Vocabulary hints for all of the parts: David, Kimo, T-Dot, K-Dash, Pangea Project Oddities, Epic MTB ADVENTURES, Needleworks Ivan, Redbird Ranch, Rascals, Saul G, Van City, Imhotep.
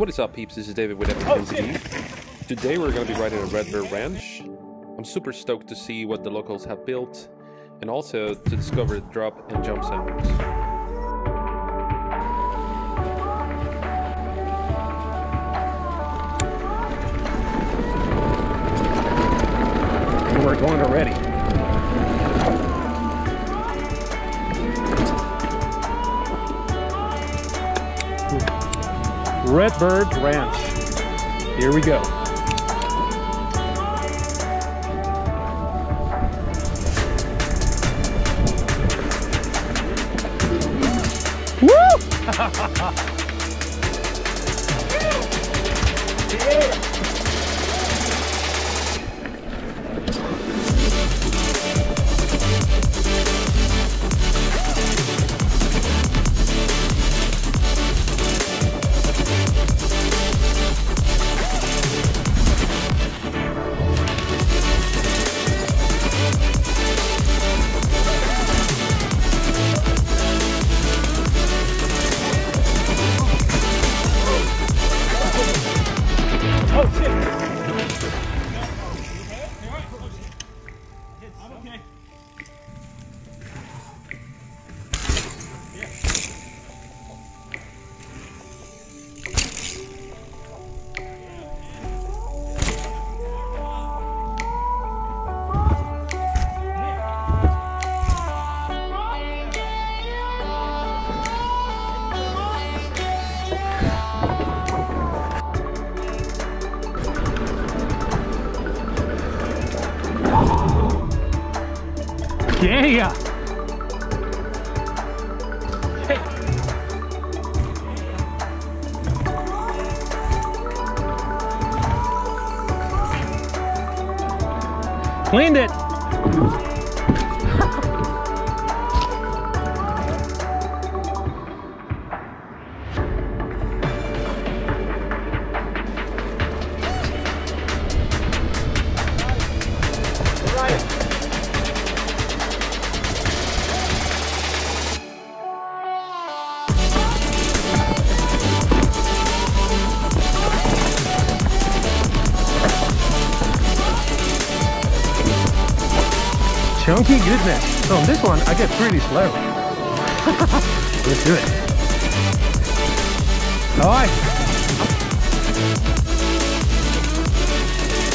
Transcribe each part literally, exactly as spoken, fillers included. What is up, peeps? This is David with Epic M T B. Today we're going to be riding a Redbird Ranch. I'm super stoked to see what the locals have built and also to discover the drop and jump sounds. We're going already. Redbird Ranch. Here we go. Woo! Yeah. Yeah! Hey. Cleaned it! Chunky goodness. So on this one, I get pretty slow. Let's do it. All right.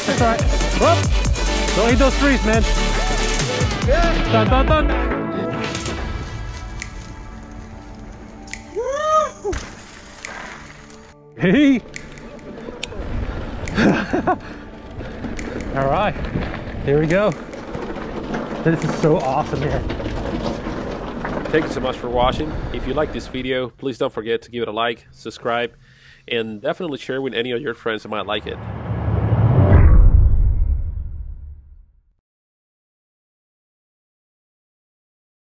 That's all right. Whoop. Don't eat those trees, man. Dun, dun, dun. Hey. All right. Here we go. This is so awesome here. Thank you so much for watching. If you like this video, please don't forget to give it a like, subscribe, and definitely share with any of your friends that might like it.